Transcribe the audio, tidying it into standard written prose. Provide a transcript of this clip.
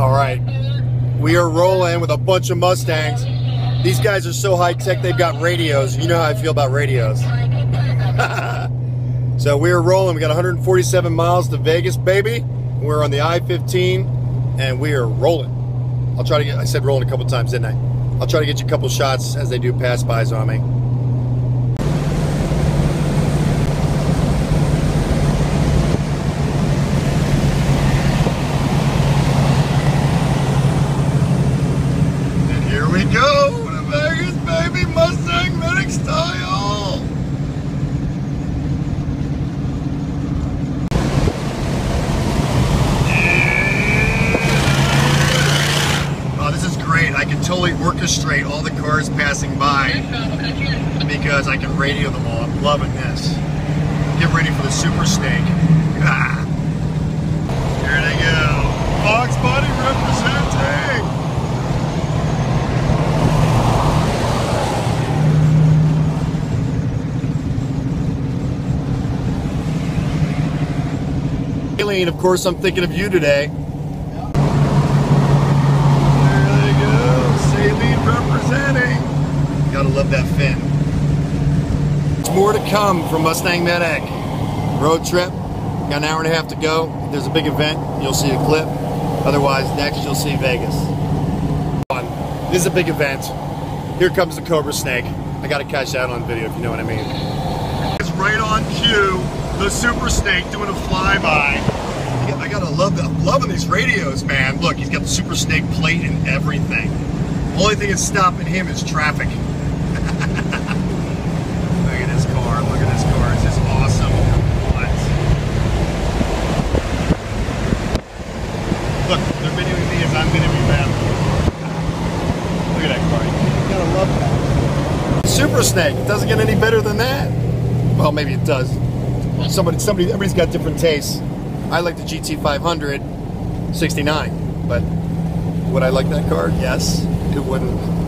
All right, we are rolling with a bunch of Mustangs. These guys are so high tech, they've got radios. You know how I feel about radios. So we're rolling. We got 147 miles to Vegas, baby. We're on the I-15 and we are rolling. I'll try to get, I said rolling a couple times, didn't I? I'll try to get you a couple shots as they do pass-bys on me. Orchestrate all the cars passing by because I can radio them all. I'm loving this. Get ready for the Super Snake. Ah. Here they go. Fox Body representing. Aileen, of course, I'm thinking of you today. Representing. Gotta love that fin. There's more to come from Mustang Medic. Road trip. Got an hour and a half to go. If there's a big event, you'll see a clip. Otherwise, next you'll see Vegas. This is a big event. Here comes the Cobra Snake. I gotta cash out on video if you know what I mean. It's right on cue. The Super Snake doing a flyby. I gotta love that. I'm loving these radios, man. Look, he's got the Super Snake plate and everything. Only thing that's stopping him is traffic. Look at this car. Look at this car. It's just awesome. Look, they're videoing me as I'm videoing them. Look at that car. You gotta love that. Super Snake. It doesn't get any better than that. Well, maybe it does. Everybody's got different tastes. I like the GT500 69, but would I like that car? Yes. It wouldn't.